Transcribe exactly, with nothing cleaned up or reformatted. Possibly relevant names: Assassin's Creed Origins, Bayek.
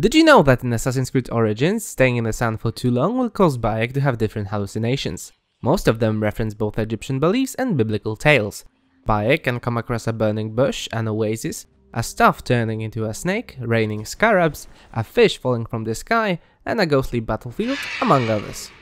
Did you know that in Assassin's Creed Origins, staying in the sun for too long will cause Bayek to have different hallucinations? Most of them reference both Egyptian beliefs and biblical tales. Bayek can come across a burning bush, an oasis, a staff turning into a snake, raining scarabs, a fish falling from the sky, and a ghostly battlefield, among others.